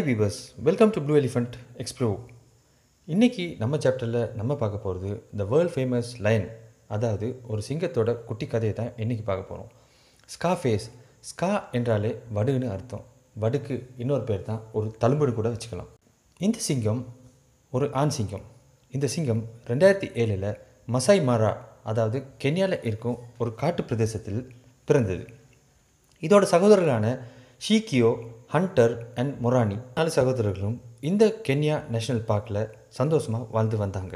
Hi viewers, welcome to Blue Elephant Explore. In this chapter, we will talk about the world famous lion. That is one singathoda kutti kadhai thaan ennikku paakaporom. Scarface, scar endraale vadu nu artham. Vadukku innoru per thaan oru thalumbudu kuda vechikalam. Indha singam oru aan singam. Indha singam 2007 la Masaimara adhaavadhu Kenya la irkum oru kaattu pradeshathil pirandathu. Idoda sagodhargalana Shikio, Hunter and Morani, நாலு சகோதரர்களும் இந்த Kenya national பார்க்கில் சந்தோஷமாக வாழ்ந்து வந்தாங்க.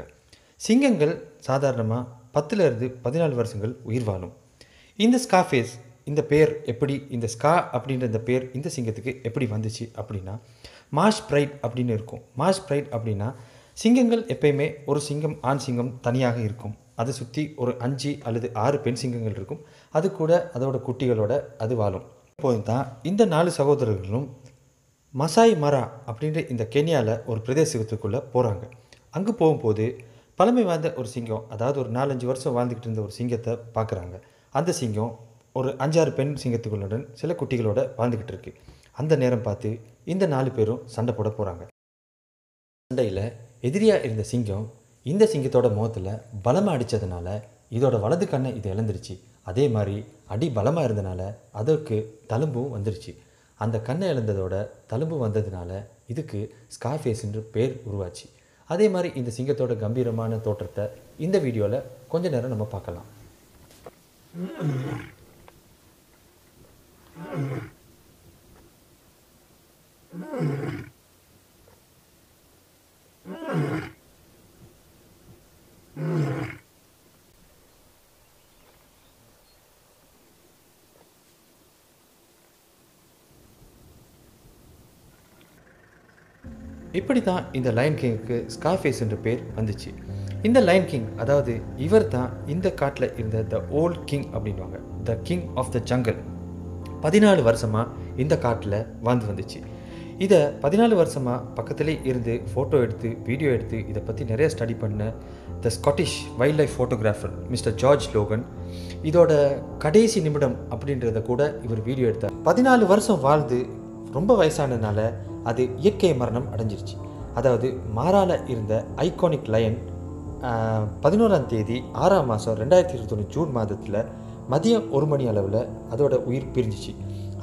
சிங்கங்கள் சாதாரணமாக 10 to 14 வருஷங்கள் உயிர் வாழும். இந்த ஸ்கார்ஃபேஸ் இந்த பேர் எப்படி இந்த ஸ்கா அப்படின்ற இந்த பேர் இந்த சிங்கத்துக்கு எப்படி வந்துச்சு அப்படின்னா மார்ஷ் ப்ரைட் அப்படின்னு இருக்கும். மார்ஷ் ப்ரைட் அப்படின்னா சிங்கங்கள் எப்பயுமே ஒரு சிங்கம் ஆண் சிங்கம் தனியாக இருக்கும். அதை சுற்றி ஒரு 5 அல்லது 6 பெண் சிங்கங்கள் இருக்கும். அது கூட அதோட குட்டிகளோட அது வாழும். இப்போதுதான் இந்த 4 சகோதரர்களும் மசாய் மரா அப்படின்ற இந்த கென்யாவில் ஒரு பிரதேசத்துக்குள்ளே போகிறாங்க. அங்கே போகும்போது பழமை வாய்ந்த ஒரு சிங்கம், அதாவது ஒரு 4-5 வருஷம் வாழ்ந்துக்கிட்டு இருந்த ஒரு சிங்கத்தை பார்க்குறாங்க. அந்த சிங்கம் ஒரு 5-6 பெண் சிங்கத்துக்களுடன் சில குட்டிகளோட வாழ்ந்துக்கிட்டு இருக்குது. அந்த நேரம் பார்த்து இந்த 4 பேரும் சண்டை போட போகிறாங்க. சண்டையில் எதிரியாக இருந்த சிங்கம் இந்த சிங்கத்தோட முகத்தில் பலமாக அடித்ததுனால இதோட வலது கண்ணை இது இழந்துருச்சு. அதே மாதிரி அடி பலமாக இருந்தனால அதற்கு தழும்பும் வந்துருச்சு. அந்த கண்ணை இழந்ததோட தழும்பு வந்ததுனால இதுக்கு ஸ்கார்ஃபேஸ் என்று பேர் உருவாச்சு. அதே மாதிரி இந்த சிங்கத்தோட கம்பீரமான தோற்றத்தை இந்த வீடியோவில் கொஞ்ச நேரம் நம்ம பார்க்கலாம். இப்படி தான் இந்த லயன் கிங்குக்கு ஸ்கார்ஃபேஸ் என்ற பேர் வந்துச்சு. இந்த லயன் கிங், அதாவது இவர் தான் இந்த காட்டில் இருந்த த ஓல்ட் கிங் அப்படின்வாங்க. The king of the jungle 14 வருஷமாக இந்த காட்டில் வாழ்ந்து வந்துச்சு. இதை 14 வருஷமாக பக்கத்திலே இருந்து ஃபோட்டோ எடுத்து வீடியோ எடுத்து இதை பற்றி நிறைய ஸ்டடி பண்ண the Scottish wild life photographer mister George Logan இதோட கடைசி நிமிடம் அப்படின்றத கூட இவர் வீடியோ எடுத்தார். 14 வருஷம் வாழ்ந்து ரொம்ப வயசானதுனால அது இயற்கை மரணம் அடைஞ்சிருச்சு. அதாவது மாரால இருந்த ஐகானிக் லயன் 11 தேதி 6 மாதம் 2021 ஜூன் மாதத்தில் மதியம் 1 மணி அளவில் அதோட உயிர் பிரிஞ்சிச்சு.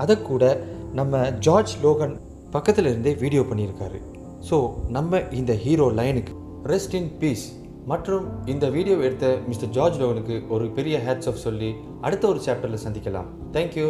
அதை கூட நம்ம ஜார்ஜ் லோகன் பக்கத்தில் இருந்தே வீடியோ பண்ணியிருக்காரு. ஸோ நம்ம இந்த ஹீரோ லயனுக்கு ரெஸ்ட் இன் பீஸ் மற்றும் இந்த வீடியோ எடுத்த மிஸ்டர் ஜார்ஜ் லோகனுக்கு ஒரு பெரிய ஹேட்ஸ் ஆஃப் சொல்லி அடுத்த ஒரு சாப்டரில் சந்திக்கலாம். தேங்க்யூ.